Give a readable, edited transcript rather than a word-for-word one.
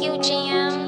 Thank you, GM.